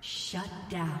Shut down.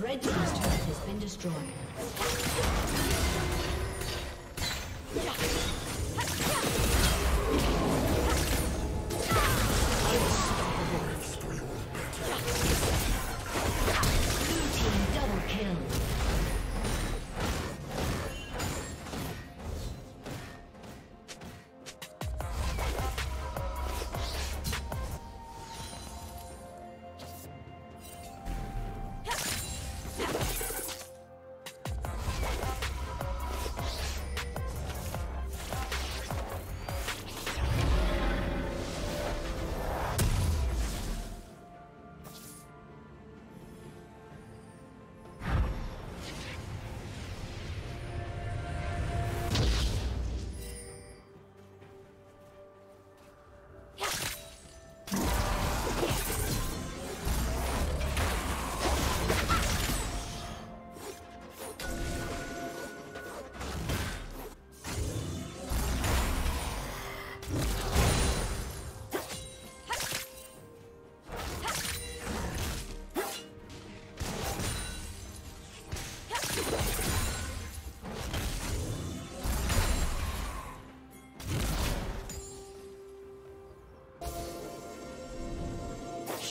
Red team's turret has been destroyed.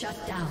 Shut down.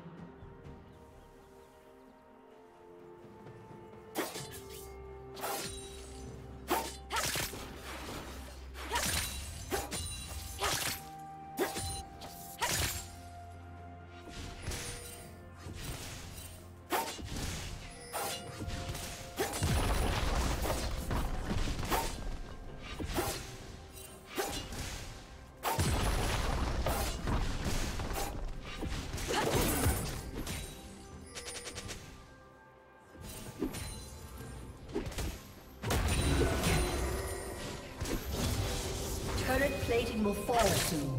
Plating will fall soon.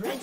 Red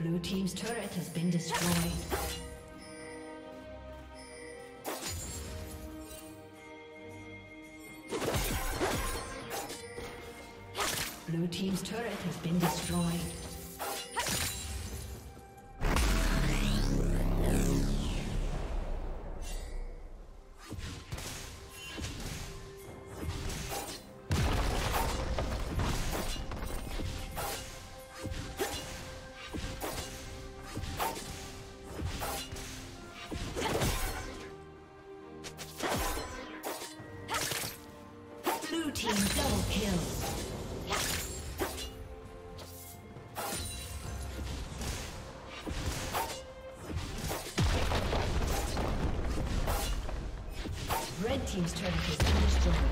Blue team's turret has been destroyed. Blue team's turret has been destroyed. Blue team double kill. Team's turret has been destroyed.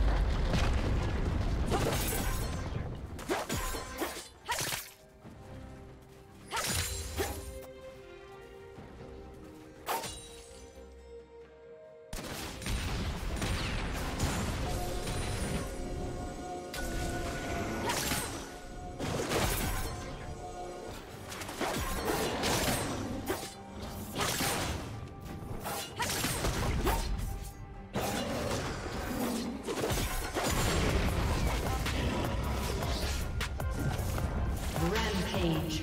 Rampage.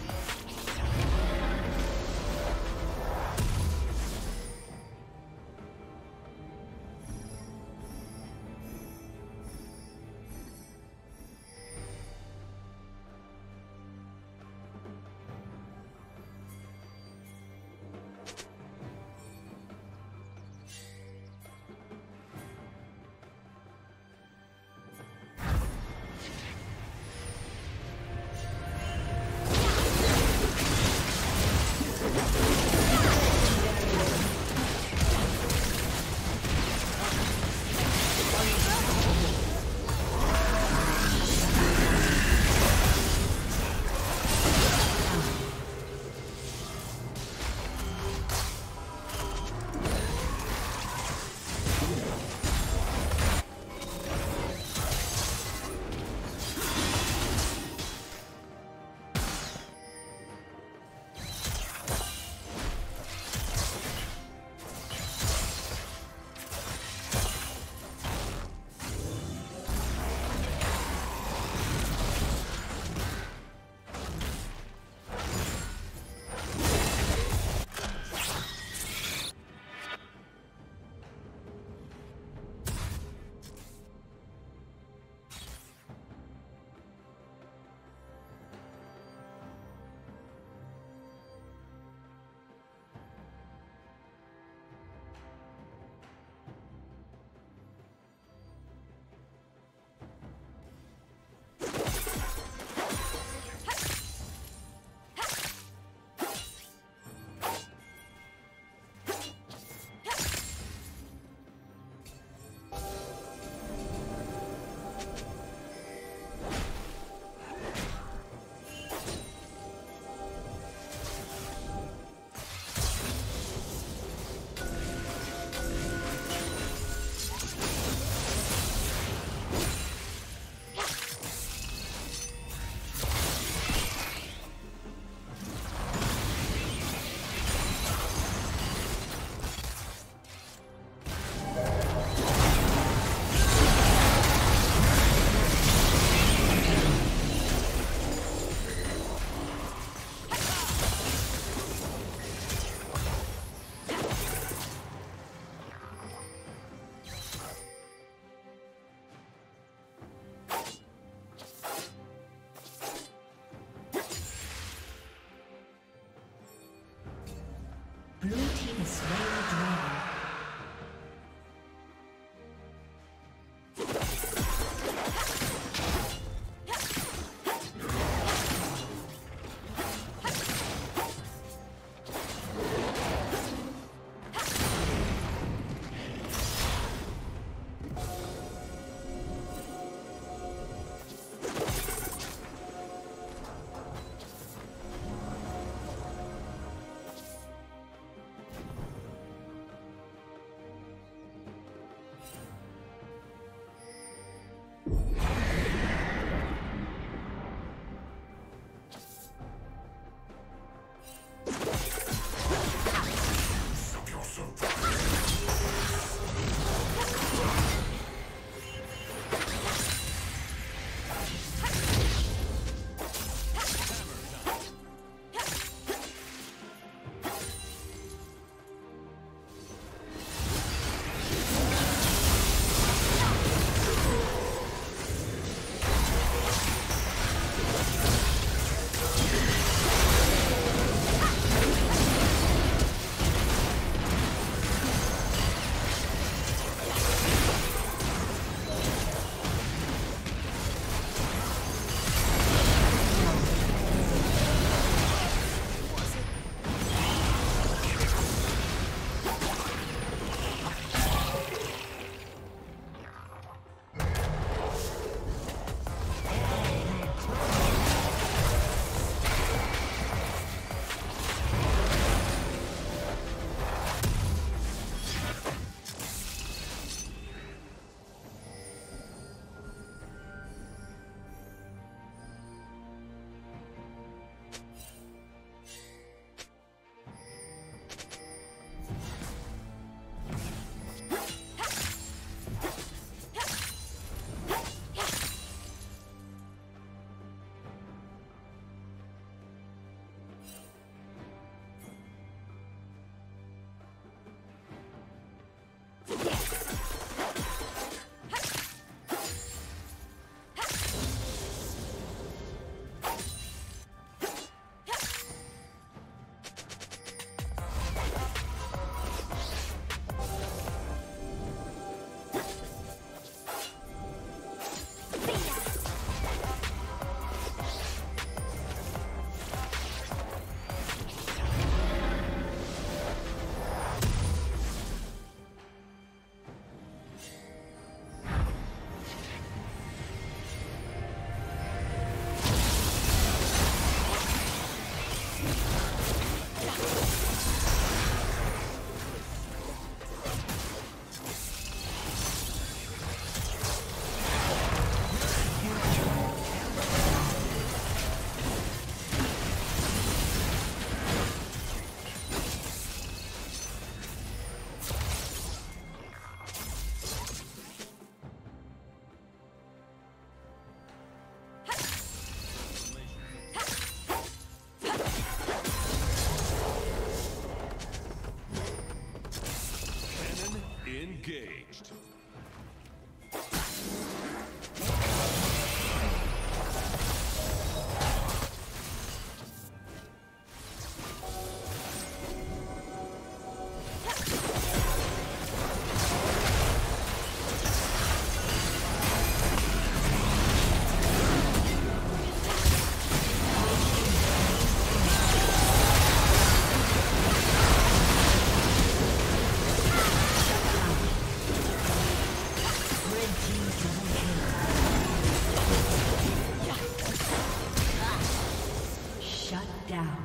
Shut down.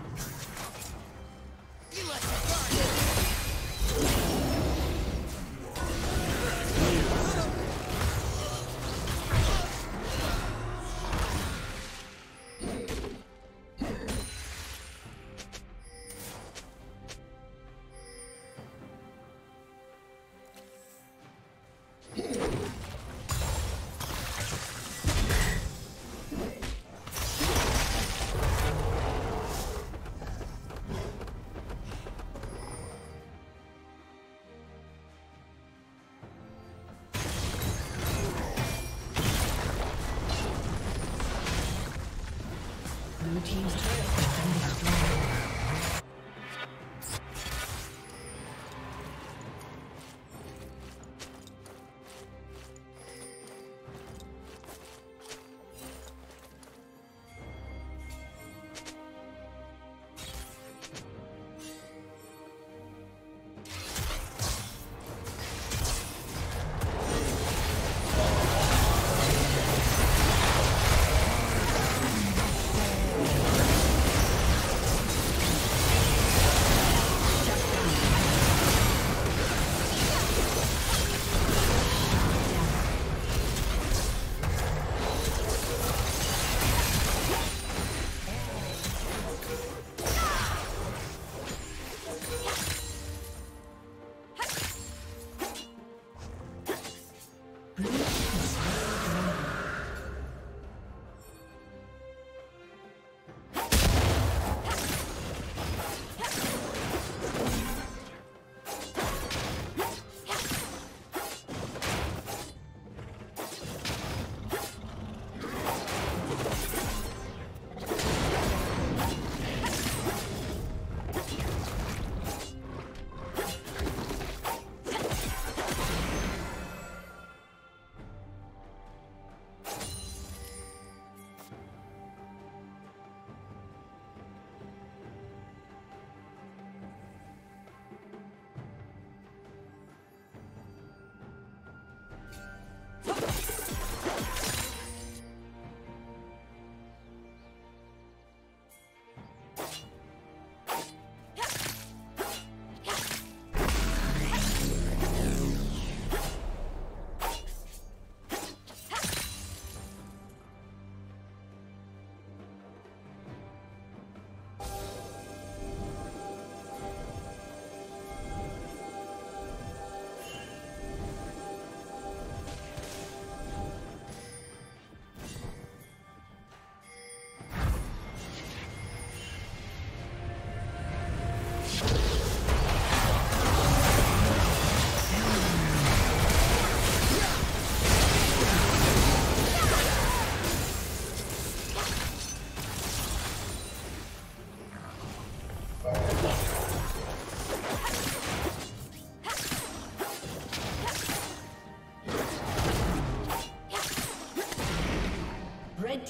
Blue team's turret has been destroyed.